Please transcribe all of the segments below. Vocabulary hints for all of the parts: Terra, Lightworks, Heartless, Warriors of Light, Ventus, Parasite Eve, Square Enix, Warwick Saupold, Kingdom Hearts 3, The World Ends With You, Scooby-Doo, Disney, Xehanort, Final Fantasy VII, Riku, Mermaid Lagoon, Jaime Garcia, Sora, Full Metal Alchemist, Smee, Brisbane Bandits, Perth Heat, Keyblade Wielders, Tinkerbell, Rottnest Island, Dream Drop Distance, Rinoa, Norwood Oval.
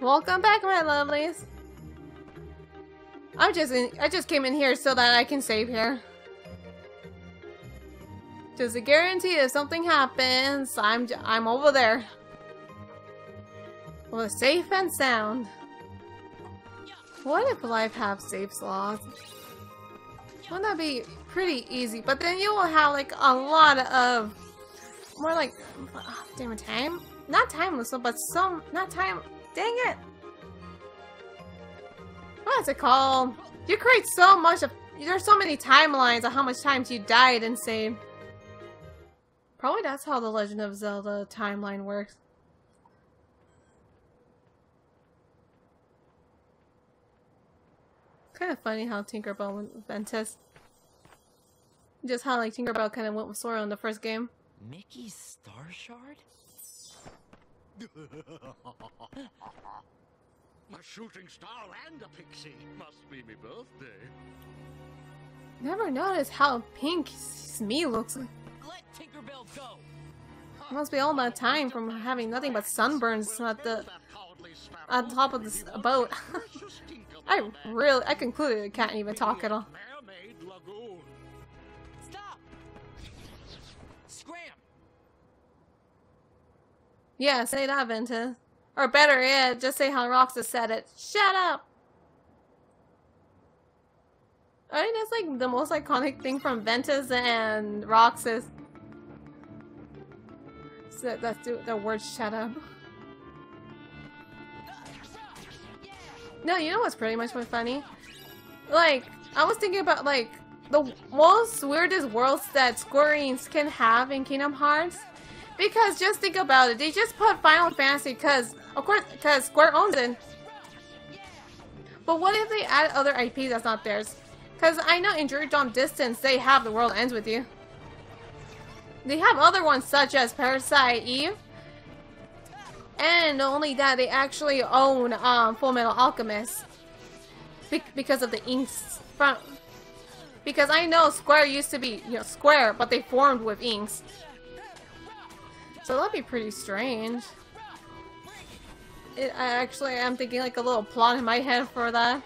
Welcome back, my lovelies. I just came in here so that I can save here. Just a guarantee if something happens, I'm over there. Well, safe and sound. What if life have save slots? Wouldn't that be pretty easy? But then you will have like a lot of more like damn it, time. Not timeless, but some not time. Dang it! What's it called? You create so much of. There's so many timelines of how much times you died and saved. Probably that's how the Legend of Zelda timeline works. It's kind of funny how Tinkerbell went with Ventus. Just how like Tinkerbell kind of went with Sora in the first game. Mickey's Star Shard? My shooting star and a pixie. Must be my birthday. Never noticed how pink Smee looks like. Let Tinkerbell go. Must be all that time from having nothing but sunburns at the on top of this boat. I concluded it can't even talk at all. Mermaid Lagoon. Stop. Scram. Yeah, say that, Ventus. Or better yet, just say how Roxas said it. Shut up! I think that's like the most iconic thing from Ventus and Roxas. So that's the word shut up. No, you know what's pretty much more funny? Like, I was thinking about like the most weirdest worlds that Square Enix can have in Kingdom Hearts. Because just think about it, they just put Final Fantasy because, of course, because Square owns it. But what if they add other IP that's not theirs? Because I know in Dream Drop Distance, they have The World Ends With You. They have other ones such as Parasite Eve. And not only that, they actually own Full Metal Alchemist. Because of the inks. Because I know Square used to be, you know, Square, but they formed with inks. So that'd be pretty strange. I'm thinking like a little plot in my head for that.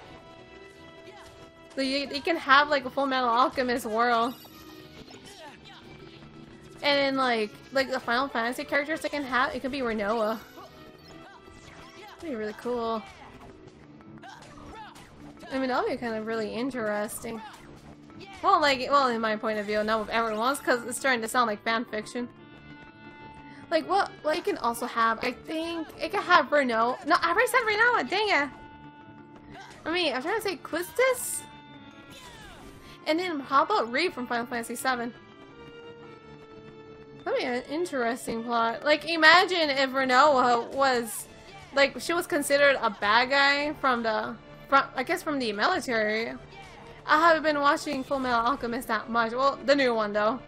So you can have like a Full Metal Alchemist world. And like the Final Fantasy characters they can have, it could be Rinoa. That'd be really cool. I mean, that'd be kind of really interesting. Well, in my point of view, not with everyone's, because it's starting to sound like fan fiction. Like, what you can also have, I think, it can have Reno. No, I already said Renoa, dang it! I mean, I'm trying to say Quistis? And then, how about Reed from Final Fantasy VII? That'd be an interesting plot. Like, imagine if Renoa was, like, she was considered a bad guy from the military. I haven't been watching Full Metal Alchemist that much. Well, the new one, though.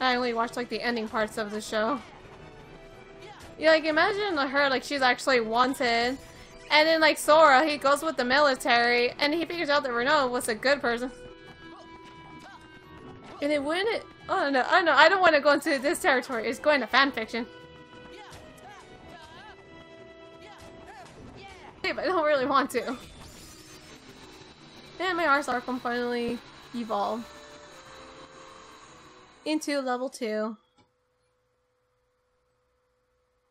I only watched like the ending parts of the show. Yeah, like imagine her like she's actually wanted, and then like Sora he goes with the military and he figures out that Reno was a good person. And then wouldn't it? Oh no, I know I don't want to go into this territory. It's going to fanfiction. Yeah, but I don't really want to. And my Ars Arkham finally evolved. Into level 2.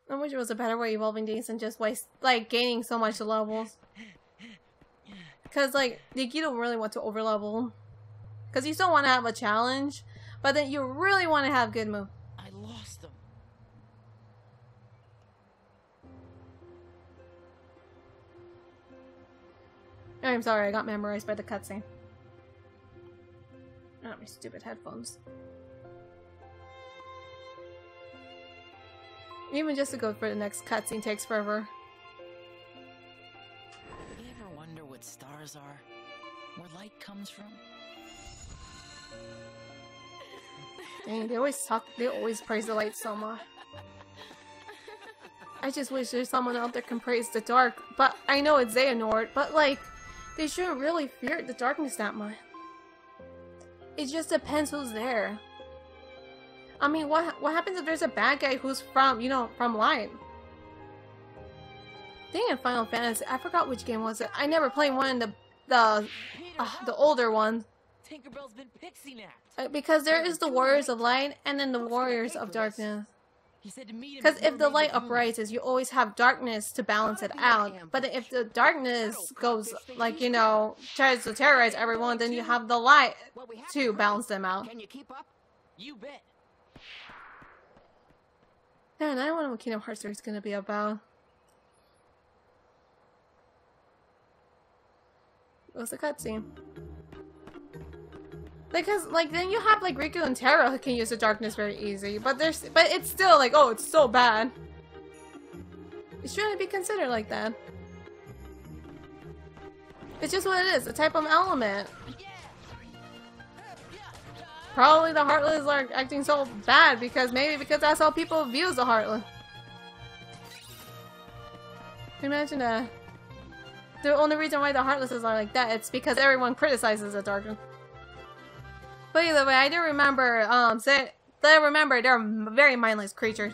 I wish it was a better way of evolving these than just gaining so much levels. Cause you don't really want to overlevel. Cause you still want to have a challenge, but then you really want to have good move. I lost them. I'm sorry, I got memorized by the cutscene. Not my stupid headphones. Even just to go for the next cutscene takes forever. You ever wonder what stars are? Where light comes from? Dang, they always praise the light so much. I just wish there's someone out there can praise the dark, but I know it's Xehanort, but like, they shouldn't really fear the darkness that much. It just depends who's there. I mean, what happens if there's a bad guy who's from light? Damn, Final Fantasy. I forgot which game was it. I never played one, the older one. Tinkerbell's been pixie napped. Because there is the Warriors of Light and then the Warriors of Darkness. Because if the light uprises, you always have darkness to balance it out. But if the darkness goes, like, you know, tries to terrorize everyone, then you have the light to balance them out. Can you keep up? You bet. Man, I wonder what Kingdom Hearts 3 is going to be about. What's the cutscene? Because, like, then you have, like, Riku and Terra who can use the darkness very easy, but there's, but it's still, like, oh, it's so bad. It shouldn't be considered like that. It's just what it is, a type of element. Probably the Heartless are acting so bad because, maybe because that's how people view the Heartless. Imagine that. The only reason why the Heartlesses are like that, it's because everyone criticizes the darkness. But either way, I do remember, they're very mindless creatures.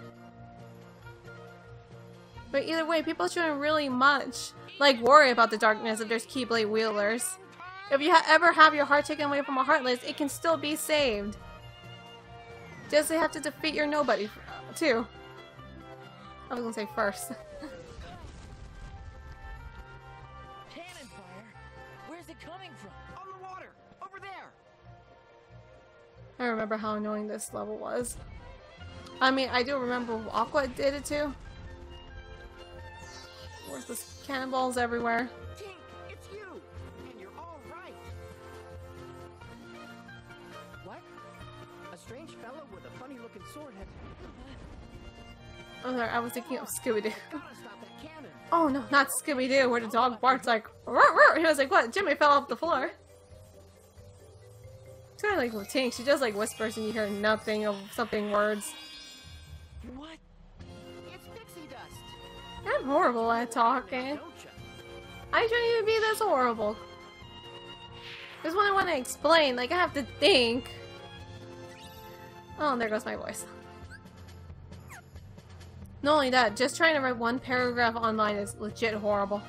But either way, people shouldn't really much, like, worry about the darkness if there's Keyblade Wielders. If you ever have your heart taken away from a Heartless, it can still be saved. Just they have to defeat your nobody, too. I was gonna say first. Cannon fire? Where's it coming from? On the water! Over there! I remember how annoying this level was. I mean, I do remember Aqua did it too. Where's this? Cannonballs everywhere. Tink, it's you, and you're all right. What? A strange fellow with a funny-looking sword head. Oh, sorry, I was thinking of Scooby-Doo. Oh no, not Scooby-Doo, where the dog barks like, "Roar, roar." He was like, "What?" Jimmy fell off the floor. It's kind of like with Tink, she just like whispers and you hear nothing of something words. What? It's pixie dust. I'm horrible at talking. I shouldn't even be this horrible. Because when I want to explain, like, I have to think. Oh, and there goes my voice. Not only that, just trying to write one paragraph online is legit horrible.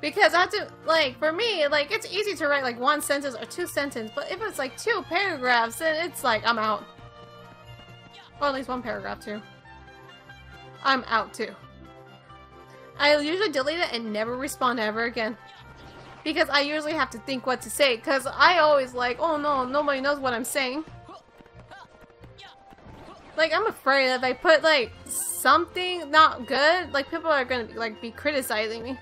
Because I have to, like, for me, like, it's easy to write, like, one sentence or two sentences, but if it's, like, two paragraphs, then it's, like, I'm out. Or at least one paragraph, too. I'm out, too. I usually delete it and never respond ever again. Because I usually have to think what to say, because I always, like, oh, no, nobody knows what I'm saying. Like, I'm afraid if I put, like, something not good, like, people are gonna, like, be criticizing me.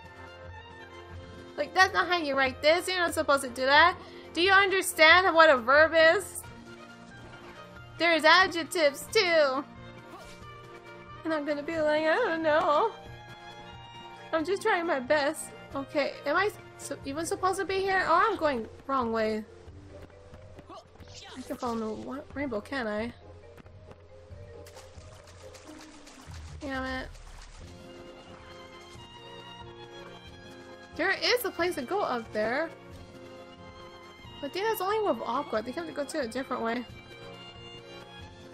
Like, that's not how you write this. You're not supposed to do that. Do you understand what a verb is? There's adjectives, too. And I'm gonna be like, I don't know. I'm just trying my best. Okay, am I even supposed to be here? Oh, I'm going wrong way. I can fall in the rainbow, can I? Damn it. There is a place to go up there. But that's only with Aqua. They have to go to a different way.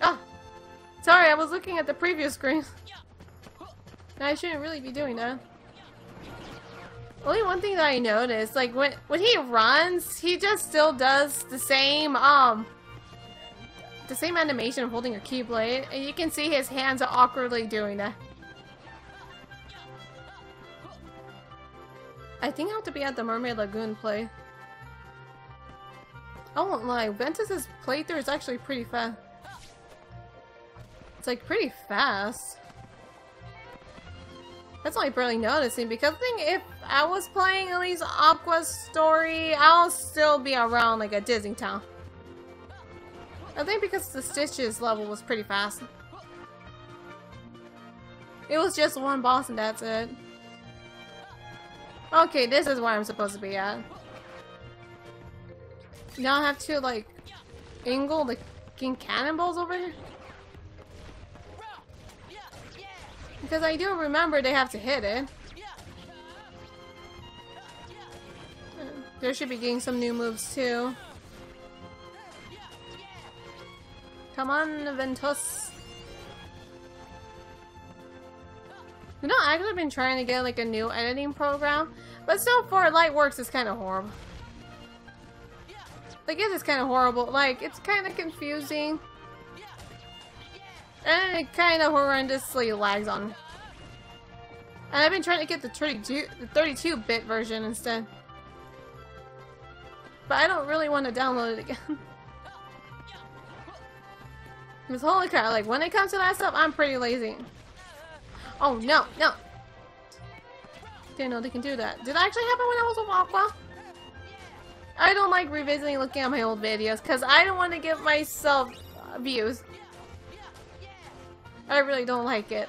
Ah! Sorry, I was looking at the preview screen. I shouldn't really be doing that. Only one thing that I noticed, like, when he runs, he just still does the same animation of holding a Keyblade. And you can see his hands are awkwardly doing that. I think I have to be at the Mermaid Lagoon play. I won't lie, Ventus' playthrough is actually pretty fast. It's like pretty fast. That's why I'm barely noticing, because I think if I was playing at least Aqua's story, I'll still be around like a Disney town. I think because the Stitches level was pretty fast. It was just one boss and that's it. Okay, this is where I'm supposed to be at. Now I have to, like, angle the cannonballs over here? Because I do remember they have to hit it. They should be getting some new moves, too. Come on, Ventus. You know, I've actually been trying to get like a new editing program, but so far Lightworks is kind of horrible. Like, it's kind of horrible. Like, it's kind of confusing. And it kind of horrendously lags on. And I've been trying to get the 32-bit version instead. But I don't really want to download it again. Because holy crap, like, when it comes to that stuff, I'm pretty lazy. Oh, no, no. Didn't know they can do that. Did that actually happen when I was with Aqua? I don't like revisiting looking at my old videos because I don't want to give myself views. I really don't like it.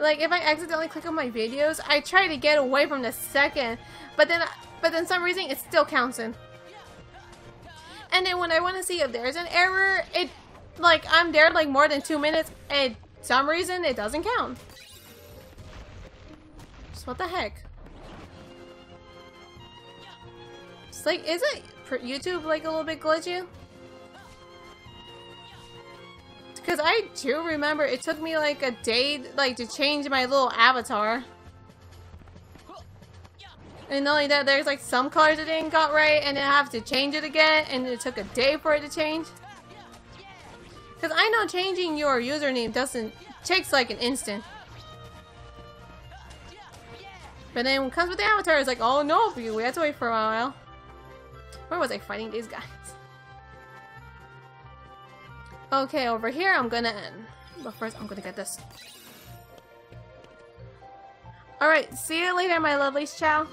Like, if I accidentally click on my videos, I try to get away from the second, but then some reason it still counts in. And then when I want to see if there's an error, it, like, I'm there like more than 2 minutes, and some reason it doesn't count. Just what the heck? It's like, isn't YouTube like a little bit glitchy? Because I do remember it took me like a day like to change my little avatar. And not only that, there's like some colors that didn't got right and I have to change it again and it took a day for it to change. Because I know changing your username takes like an instant. But then when it comes with the avatar, it's like, oh no, we had to wait for a while. Where was I fighting these guys? Okay, over here I'm gonna end. But first I'm gonna get this. Alright, see you later, my lovelies. Ciao.